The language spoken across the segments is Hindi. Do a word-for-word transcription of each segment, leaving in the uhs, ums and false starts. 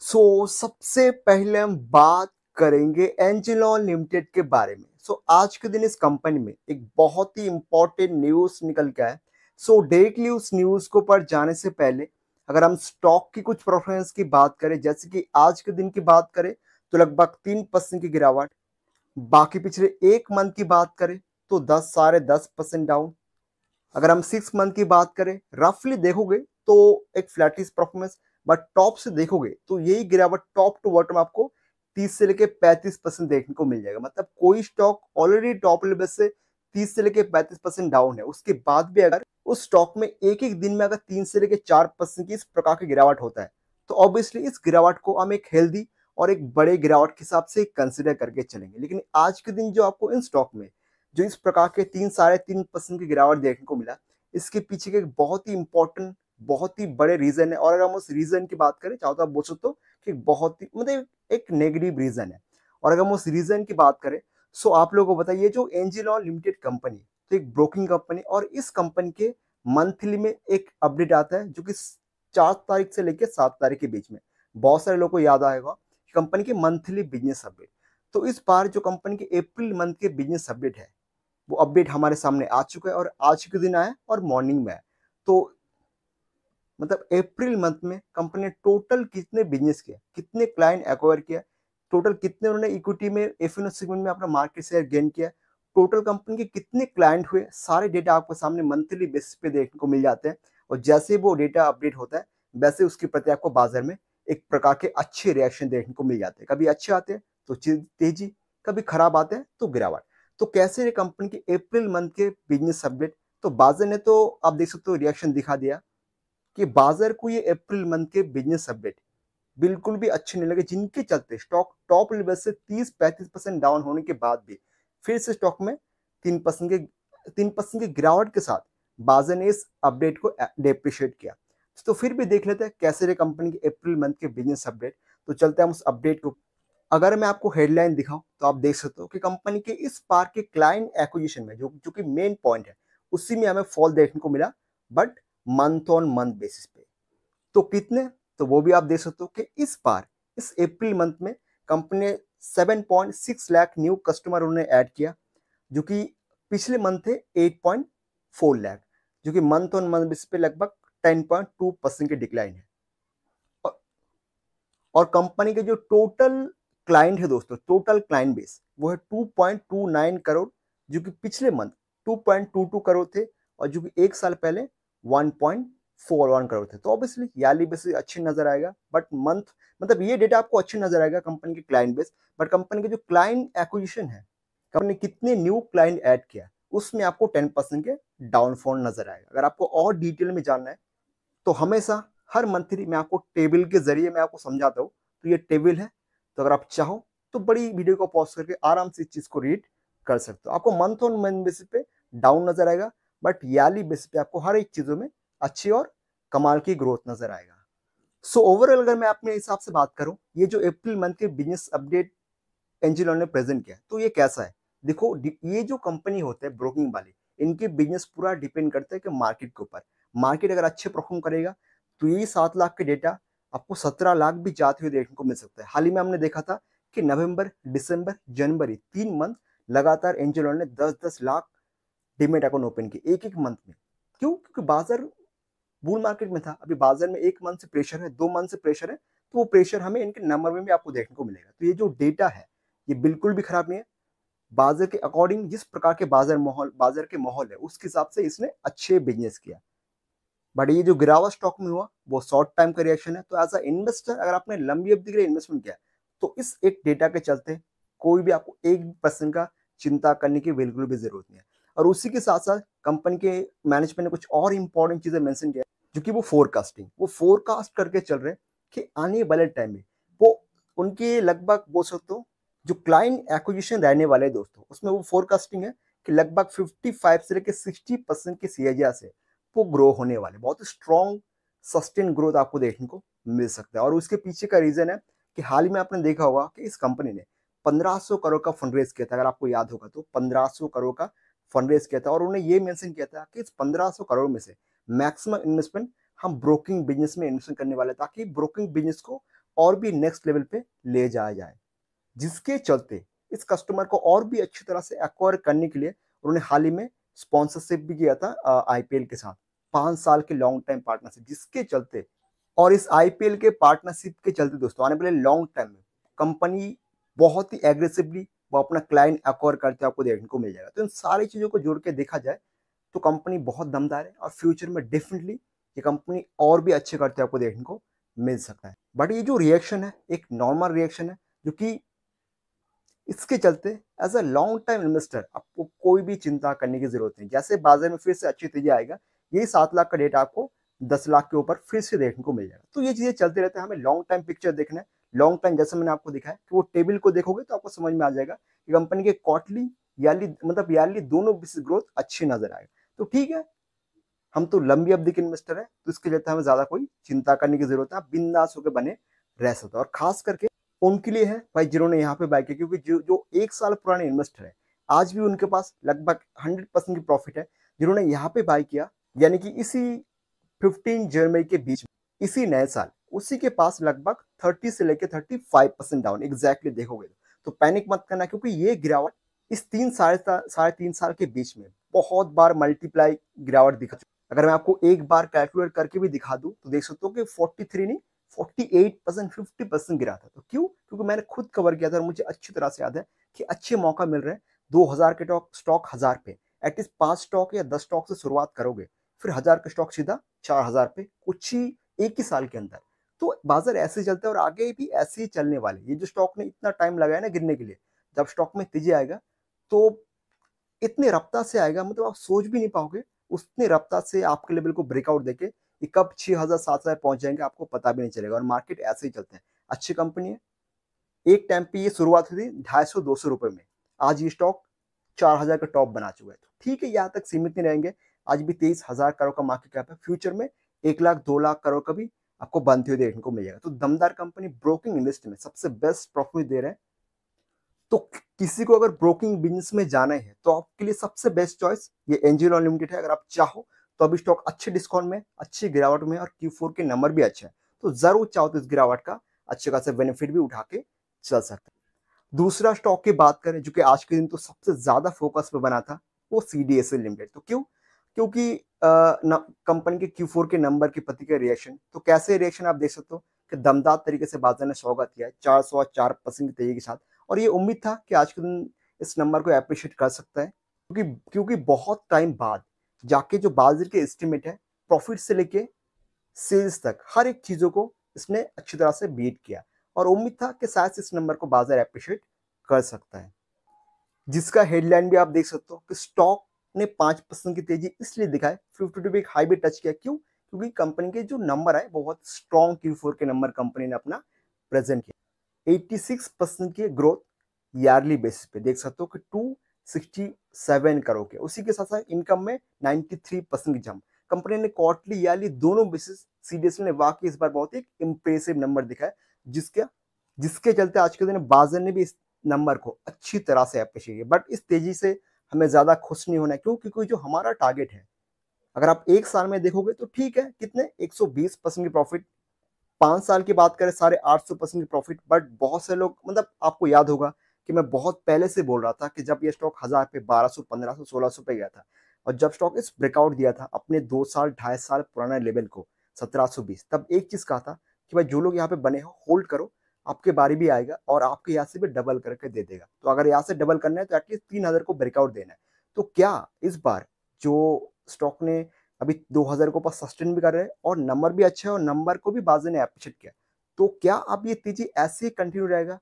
सो so, सबसे पहले हम बात करेंगे एंजल वन लिमिटेड के बारे में। सो so, आज के दिन इस कंपनी में एक बहुत ही इंपॉर्टेंट न्यूज़ निकल के आया। सो डायरेक्टली उस न्यूज़ को पर जाने से पहले अगर हम स्टॉक की कुछ परफॉर्मेंस की बात करें, जैसे कि आज के दिन की बात करें तो लगभग तीन परसेंट की गिरावट, बाकी पिछले एक मंथ की बात करें तो दस साढ़े दस परसेंट डाउन। अगर हम सिक्स मंथ की बात करें रफली देखोगे तो एक फ्लैटिश परफॉर्मेंस, बट टॉप से देखोगे तो यही गिरावट टॉप टू बॉटम आपको तीस से लेके पैंतीस परसेंट देखने को मिल जाएगा। मतलब कोई स्टॉक ऑलरेडी टॉप लेवल से तीस से लेके पैंतीस परसेंट डाउन है, उसके बाद भी अगर उस स्टॉक में एक एक दिन में अगर तीन से लेके चार परसेंट की इस प्रकार की गिरावट होता है तो ऑब्वियसली इस गिरावट को हम एक हेल्दी और एक बड़े गिरावट के हिसाब से कंसिडर करके चलेंगे। लेकिन आज के दिन जो आपको इन स्टॉक में जो इस प्रकार के तीन साढ़े तीन परसेंट की गिरावट देखने को मिला, इसके पीछे के बहुत ही इंपॉर्टेंट बहुत ही बड़े रीजन है। और अगर हम उस रीजन की बात करें चाहो तो आप बोल सकते हो कि बहुत ही मतलब एक नेगेटिव रीजन है। और अगर हम उस रीजन की बात करें सो आप लोगों को बताइए जो एंजल वन लिमिटेड कंपनी तो एक ब्रोकिंग कंपनी, और इस कंपनी के मंथली में एक अपडेट आता है जो कि चार तारीख से लेकर सात तारीख के बीच में बहुत सारे लोगों को याद आएगा कंपनी के मंथली बिजनेस अपडेट। तो इस बार जो कंपनी के अप्रैल मंथ के बिजनेस अपडेट है वो अपडेट हमारे सामने आ चुका है और आज के दिन आया और मॉर्निंग में आया। तो मतलब अप्रैल मंथ में कंपनी ने टोटल कितने बिजनेस किया, कितने क्लाइंट एक्वायर किया, टोटल कितने उन्होंने इक्विटी में एफ एन ओ सेगमेंट में अपना मार्केट शेयर गेन किया, टोटल कंपनी के कितने क्लाइंट हुए, सारे डेटा आपको सामने मंथली बेसिस पे देखने को मिल जाते हैं। और जैसे वो डेटा अपडेट होता है वैसे उसके प्रति आपको बाजार में एक प्रकार के अच्छे रिएक्शन देखने को मिल जाते हैं। कभी अच्छे आते हैं तो तेजी, कभी खराब आते हैं तो गिरावट। तो कैसे कंपनी के अप्रैल मंथ के बिजनेस अपडेट तो बाजार ने तो आप देख सकते हो रिएक्शन दिखा दिया कि बाजार को ये अप्रैल मंथ के बिजनेस अपडेट बिल्कुल भी अच्छे नहीं लगे, जिनके चलते स्टॉक टॉप लेवल से तीस पैंतीस परसेंट डाउन होने के बाद भी फिर से स्टॉक में तीन परसेंट के तीन परसेंट की गिरावट के साथ बाजार ने इस अपडेट को डेप्रिशिएट किया। तो फिर भी देख लेते हैं कैसे रे कंपनी के अप्रैल मंथ के बिजनेस अपडेट। तो चलते हैं हम उस अपडेट को। अगर मैं आपको हेडलाइन दिखाऊं तो आप देख सकते हो कि कंपनी के इस बार के क्लाइंट एक्विजिशन में जो जो कि मेन पॉइंट है उसी में हमें फॉल देखने को मिला, but month on month basis पे। तो कितने तो वो भी आप देख सकते हो कि इस बार इस अप्रैल मंथ में कंपनी ने सात पॉइंट छह लाख न्यू कस्टमर उन्होंने ऐड किया, जो कि पिछले मंथ थे आठ पॉइंट चार लाख, जो कि मंथ ऑन मंथ बेसिस पे लगभग दस पॉइंट दो परसेंट की डिक्लाइन है। और, और कंपनी के जो टोटल क्लाइंट है दोस्तों, टोटल क्लाइंट बेस वो है दो पॉइंट दो नौ करोड़, जो कि पिछले मंथ दो पॉइंट दो दो करोड़ थे और जो कि एक साल पहले एक पॉइंट चार एक करोड़ थे। तो ऑब्वियसली याली बेस अच्छे नजर आएगा, बट मंथ मतलब ये डेटा आपको अच्छे नजर आएगा कंपनी के क्लाइंट बेस, बट कंपनी के जो क्लाइंट एक्विजिशन है कंपनी कितने न्यू क्लाइंट ऐड किया उसमें आपको टेन परसेंट के डाउनफॉल नजर आएगा। अगर आपको और डिटेल में जानना है तो हमेशा हर मंथली मैं आपको टेबल के जरिए मैं आपको समझाता हूँ। तो ये टेबल है, तो अगर आप चाहो तो बड़ी वीडियो को पॉज करके आराम से इस चीज को रीड कर सकते हो। आपको मंथ ऑन मंथ बेसिस पे डाउन नजर आएगा, बट याली बेसिस पे आपको हर एक चीजों में अच्छी और कमाल की ग्रोथ नजर आएगा। सो so, ओवरऑल अगर मैं अपने हिसाब से बात करूं ये जो अप्रैल मंथ के बिजनेस अपडेट एंजल वन ने प्रेजेंट किया तो ये कैसा है देखो। ये जो कंपनी होते हैं ब्रोकिंग वाली, इनके बिजनेस पूरा डिपेंड करता है कि मार्केट के ऊपर। मार्केट अगर अच्छे परफॉर्म करेगा तो ये सात लाख के डेटा आपको सत्रह लाख भी जाते हुए देखने को मिल सकता है। हाल ही में हमने देखा था कि नवंबर, दिसंबर, जनवरी तीन मंथ लगातार एंजल वन ने दस दस लाख डीमेट अकाउंट ओपन किए एक एक मंथ में। क्यों? क्योंकि बाजार बुल मार्केट में था। अभी बाजार में एक मंथ से प्रेशर है, दो मंथ से प्रेशर है, तो वो प्रेशर हमें इनके नंबर में भी आपको देखने को मिलेगा। तो ये जो डेटा है ये बिल्कुल भी खराब नहीं है। बाजार के अकॉर्डिंग जिस प्रकार के बाजार माहौल बाजार के माहौल है उसके हिसाब से इसने अच्छे बिजनेस किया। बट ये जो गिरावट स्टॉक में हुआ वो शॉर्ट टाइम का रिएक्शन है। तो एज अ इन्वेस्टर अगर आपने लंबी अवधि के लिए इन्वेस्टमेंट किया तो इस एक डेटा के चलते कोई भी आपको एक परसेंट का चिंता करने की बिल्कुल भी जरूरत नहीं है। और उसी के साथ साथ कंपनी के मैनेजमेंट ने कुछ और इंपॉर्टेंट चीजें मेंशन किया, जो कि वो फोरकास्टिंग वो फोरकास्ट करके चल रहे कि आने वाले टाइम में वो उनके लगभग बोल सकते हो जो क्लाइंट एक्विजिशन रहने वाले दोस्तों उसमें वो फोरकास्टिंग है कि लगभग पचपन से लेकर साठ परसेंट की सीएजीआर से वो ग्रो होने वाले, बहुत स्ट्रॉन्ग सस्टेन ग्रोथ आपको देखने को मिल सकता है। और उसके पीछे का रीजन है कि हाल ही में आपने देखा होगा कि इस कंपनी ने पंद्रह सौ करोड़ का फंड रेज किया था। अगर आपको याद होगा तो पंद्रह सौ करोड़ का फंड रेज किया था और उन्होंने ये मेंशन किया था कि इस पंद्रह सौ करोड़ में से मैक्सिमम इन्वेस्टमेंट हम ब्रोकिंग बिजनेस में इन्वेस्टमेंट करने वाले हैं, ताकि ब्रोकिंग बिजनेस को और भी नेक्स्ट लेवल पे ले जाया जाए, जिसके चलते इस कस्टमर को और भी अच्छी तरह से एक्वायर करने के लिए उन्होंने हाल ही में स्पॉन्सरशिप भी किया था आईपीएल के साथ, पाँच साल के लॉन्ग टाइम पार्टनरशिप, जिसके चलते और इस आईपीएल के पार्टनरशिप के चलते दोस्तों आने वाले लॉन्ग टाइम में कंपनी बहुत ही एग्रेसिवली वो अपना क्लाइंट एक्वायर करते आपको देखने को मिल जाएगा। तो इन सारी चीज़ों को जोड़ के देखा जाए तो कंपनी बहुत दमदार है और फ्यूचर में डेफिनेटली ये कंपनी और भी अच्छे करते आपको देखने को मिल सकता है। बट ये जो रिएक्शन है एक नॉर्मल रिएक्शन है, जो कि इसके चलते as a long time investor आपको कोई भी चिंता करने की जरूरत नहीं। जैसे बाजार में फिर से अच्छी तेजी आएगा, यही सात लाख का डेटा आपको दस लाख के ऊपर फिर से देखने को मिल जाएगा। तो ये चीज़ें चलते रहते हैं, हमें लॉन्ग टाइम पिक्चर देखना है। लॉन्ग टाइम जैसे मैंने आपको दिखाया कि वो टेबल को देखोगे तो आपको समझ में आ जाएगा कि कंपनी के क्वार्टरली यार्ली मतलब यार्ली दोनों बिजनेस ग्रोथ अच्छी नजर आएगा। तो ठीक है, हम तो लंबी अवधि के इन्वेस्टर है, तो इसके चलते हमें ज्यादा कोई चिंता करने की जरूरत है, बिंदास होकर बने रह सकते। और खास करके उनके लिए है भाई जिन्होंने यहाँ पे बाय किया, क्योंकि जो जो एक साल पुराने इन्वेस्टर है आज भी उनके पास लगभग हंड्रेड परसेंट की प्रॉफिट है, जिन्होंने यहाँ पे बाय किया यानी कि इसी फिफ्टीन जनवरी के बीच इसी नए साल उसी के पास लगभग थर्टी से लेकर thirty five percent down exactly देखोगे तो पैनिक मत करना, क्योंकि ये गिरावट इस तीन साढ़े साढ़े तीन साल के बीच में बहुत बार मल्टीप्लाई गिरावट दिखा। अगर मैं आपको एक बार कैलकुलेट करके भी दिखा दूं तो देख सकते हो कि तैंतालीस नहीं अड़तालीस परसेंट पचास परसेंट गिरा था। तो क्यों? क्योंकि मैंने खुद कवर किया था और मुझे अच्छी तरह से याद है कि अच्छे मौका मिल रहे हैं। दो हजार के स्टॉक हजार पे एटलीस्ट पांच स्टॉक या दस स्टॉक से शुरुआत करोगे, फिर हजार का स्टॉक सीधा चार हजार पे कुछ ही एक ही साल के अंदर। तो बाजार ऐसे चलता है और आगे भी ऐसे ही चलने वाले। ये जो स्टॉक ने इतना टाइम लगाया ना गिरने के लिए, जब स्टॉक में तेजी आएगा तो इतने रफ्तार से आएगा मतलब आप सोच भी नहीं पाओगे उतने रफ्तार से आपके लेवल को ब्रेकआउट देके ये कब छः हज़ार सात हज़ार पहुँच जाएंगे आपको पता भी नहीं चलेगा। और मार्केट ऐसे ही चलते हैं। अच्छी कंपनी है, एक टाइम पे ये शुरुआत हुई थी ढाई सौ दो सौ रुपये में, आज ये स्टॉक चार हज़ार का टॉप बना चुका है। तो ठीक है, यहाँ तक सीमित नहीं रहेंगे, आज भी तेईस हज़ार करोड़ का मार्केट कैप है, फ्यूचर में एक लाख दो लाख करोड़ का भी आपको बनते हुए देखने को मिलेगा। तो दमदार कंपनी ब्रोकिंग इंडस्ट्री में सबसे बेस्ट प्रॉफिट दे रहे हैं। तो किसी को अगर ब्रोकिंग बिजनेस में जाना है तो आपके लिए सबसे बेस्ट चॉइस ये एंजल वन लिमिटेड है। अगर आप चाहो तो अभी स्टॉक अच्छे डिस्काउंट में, अच्छी गिरावट में और क्यू फोर के नंबर भी अच्छे हैं, तो जरूर चाहो तो इस गिरावट का अच्छे खासा बेनिफिट भी उठा के चल सकते हैं। दूसरा स्टॉक की बात करें जो कि आज के दिन तो सबसे ज्यादा फोकस पे बना था, वो सीडीएसएल लिमिटेड। तो क्यों? क्योंकि कंपनी के क्यू फोर के नंबर के प्रति का रिएक्शन, तो कैसे रिएक्शन आप देख सकते हो कि दमदार तरीके से बाजार ने स्वागत किया है चार सौ चार परसेंट की तेजी के साथ। और ये उम्मीद था कि आज के दिन इस नंबर को अप्रिशिएट कर सकता है, क्योंकि क्योंकि बहुत टाइम बाद जाके जो बाजार के एस्टिमेट है प्रॉफिट से लेके सेल्स तक हर एक चीज़ों को इसने अच्छी तरह से बीट किया और उम्मीद था कि शायद इस नंबर को बाजार अप्रिशिएट कर सकता है। जिसका हेडलाइन भी आप देख सकते हो कि स्टॉक ने पाँच परसेंट की तेजी इसलिए दिखाई, फिफ्टी टू वीक हाई भी टच किया। क्यों? क्योंकि कंपनी के जो नंबर है बहुत स्ट्रॉन्ग क्यू फोर के नंबर कंपनी ने अपना प्रेजेंट किया। छियासी परसेंट की ग्रोथ ईयरली बेसिस पे देख सकते हो कि दो सौ सरसठ करोड़ के, उसी के साथ साथ इनकम में तिरानवे परसेंट की जंप। कंपनी ने क्वार्टरली ईयरली दोनों बेसिस सीडीएसएल ने वाकई इस बार बहुत ही इंप्रेसिव नंबर दिखाया, जिसके जिसके चलते आज के दिन बाजार ने भी इस नंबर को अच्छी तरह से अप्रिशिएट किया। बट इस तेजी से हमें ज़्यादा खुश नहीं होना, क्यों? क्योंकि जो हमारा टारगेट है अगर आप एक साल में देखोगे तो ठीक है कितने एक सौ बीस परसेंट की प्रॉफिट, पाँच साल की बात करें साढ़े आठ सौ परसेंट की प्रॉफिट। बट बहुत से लोग मतलब आपको याद होगा कि मैं बहुत पहले से बोल रहा था कि जब ये स्टॉक हज़ार पे बारह सौ पंद्रह सौ सोलह सौ पे गया था और जब स्टॉक इस ब्रेकआउट दिया था अपने दो साल ढाई साल पुराना लेवल को सत्रह सौ बीस, तब एक चीज़ कहा था कि भाई जो लोग यहाँ पे बने हो होल्ड करो, आपके बारी भी आएगा और आपके यहाँ से भी डबल करके दे देगा। तो अगर यहाँ से डबल करना है तो एटलीस्ट तीन हज़ार को ब्रेकआउट देना है। तो क्या इस बार जो स्टॉक ने अभी दो हज़ार को पास सस्टेन भी कर रहे हैं और नंबर भी अच्छा है और नंबर को भी बाजार ने अप्रिशिएट किया, तो क्या अब ये तेजी ऐसे ही कंटिन्यू रहेगा?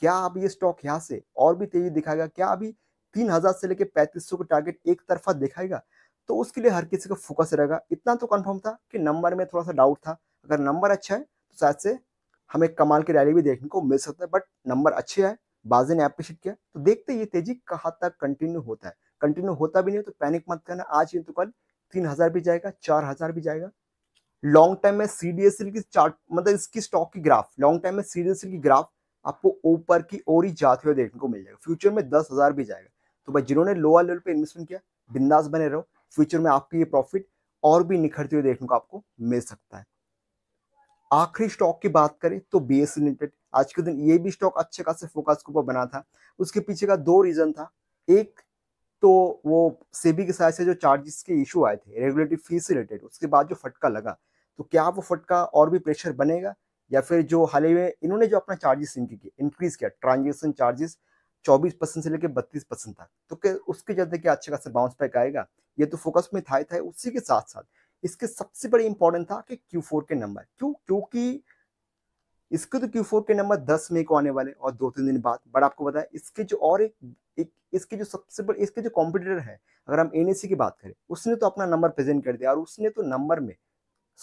क्या अब ये स्टॉक यहाँ से और भी तेजी दिखाएगा? क्या अभी तीन हज़ार से लेकर पैंतीस सौ का टारगेट एक तरफा दिखाएगा? तो उसके लिए हर किसी का फोकस रहेगा। इतना तो कन्फर्म था कि नंबर में थोड़ा सा डाउट था, अगर नंबर अच्छा है तो शायद से हमें कमाल की रैली भी देखने को मिल सकता है। बट नंबर अच्छे है, बाजार ने अप्रिशिएट किया, तो देखते ये तेजी कहाँ तक कंटिन्यू होता है। कंटिन्यू होता भी नहीं तो पैनिक मत करना, आज ये तो कल तीन हजार भी जाएगा, चार हजार भी जाएगा। लॉन्ग टाइम में सीडीएसएल की चार्ट मतलब इसकी स्टॉक की ग्राफ लॉन्ग टाइम में सीडीएसएल की ग्राफ आपको ऊपर की ओर ही जाते हुए देखने को मिल जाएगा। फ्यूचर में दस हजार भी जाएगा। तो भाई जिन्होंने लोअर लेवल पे इन्वेस्टमेंट किया, बिंदास बने रहो, फ्यूचर में आपकी ये प्रॉफिट और भी निखरते हुए देखने को आपको मिल सकता है। आखिरी स्टॉक की बात करें तो बीएसई लिमिटेड, आज के दिन ये भी स्टॉक अच्छे खासे फोकस के ऊपर बना था। उसके पीछे का दो रीजन था, एक तो वो सेबी के साथ से जो चार्जेस के इशू आए थे रेगुलेटरी फी से रिलेटेड, उसके बाद जो फटका लगा, तो क्या वो फटका और भी प्रेशर बनेगा, या फिर जो हाल ही में इन्होंने जो अपना चार्जेस इंक्रीज किया, ट्रांजेक्शन चार्जेस चौबीस परसेंट से लेकर बत्तीस परसेंट था, तो क्या उसके चलते क्या अच्छे खासा बाउंस बैक आएगा, ये तो फोकस में था ही था। उसी के साथ साथ इसके सबसे बड़ी इंपॉर्टेंट था कि क्यू फोर के नंबर, क्यों क्योंकि इसके तो क्यू फोर के नंबर दस मई को आने वाले और दो तीन दिन बाद। बट आपको पता है इसके जो और एक, एक इसके जो सबसे बड़े इसके जो कॉम्पिटिटर है, अगर हम एनएसई की बात करें, उसने तो अपना नंबर प्रेजेंट कर दिया और उसने तो नंबर में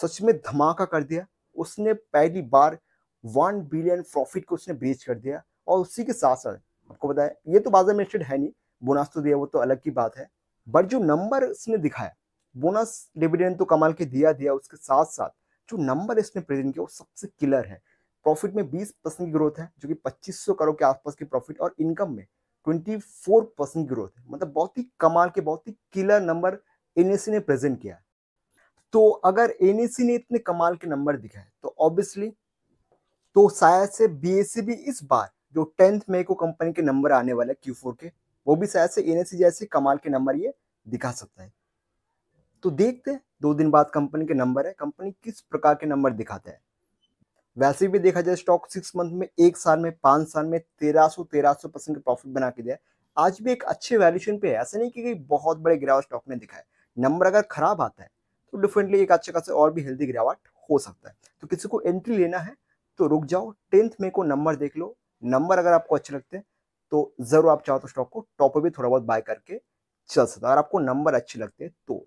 सच में धमाका कर दिया। उसने पहली बार वन बिलियन प्रॉफिट को उसने ब्रीच कर दिया। और उसी के साथ साथ आपको पता है ये तो बाजार में लिस्टेड है नहीं, बोनस तो दिया वो तो अलग की बात है, बट जो नंबर इसने दिखाया, बोनस डिविडेंड तो कमाल के दिया दिया उसके साथ साथ जो नंबर इसने प्रेजेंट किया वो सबसे किलर है। प्रॉफिट में बीस परसेंट की ग्रोथ है जो कि पच्चीस सौ करोड़ के आसपास की प्रॉफिट, और इनकम में चौबीस परसेंट ग्रोथ है, मतलब बहुत ही कमाल के बहुत ही किलर नंबर एनएसई ने प्रेजेंट किया। तो अगर एनएसई ने इतने कमाल के नंबर दिखाए तो ऑब्वियसली तो शायद से बीएसई भी इस बार जो टेंथ मई को कंपनी के नंबर आने वाले क्यू फोर के, वो भी शायद से एनएसई जैसे कमाल के नंबर ये दिखा सकता है। तो देखते हैं दो दिन बाद कंपनी के नंबर है, कंपनी किस प्रकार के नंबर दिखाता है। वैसे भी देखा जाए स्टॉक सिक्स मंथ में, एक साल में, पाँच साल में तेरह सौ तेरह सौ परसेंट का प्रॉफिट बना के दिया। आज भी एक अच्छे वैल्यूएशन पे है, ऐसा नहीं कि बहुत बड़े गिरावट स्टॉक ने दिखाया। नंबर अगर खराब आता है तो डिफरेंटली एक अच्छे खासे और भी हेल्दी गिरावट हो सकता है। तो किसी को एंट्री लेना है तो रुक जाओ, टेंथ मई को नंबर देख लो। नंबर अगर आपको अच्छे लगते हैं तो जरूर आप चाहो तो स्टॉक को टॉप पर भी थोड़ा बहुत बाय करके चल सकता है, अगर आपको नंबर अच्छे लगते हैं तो।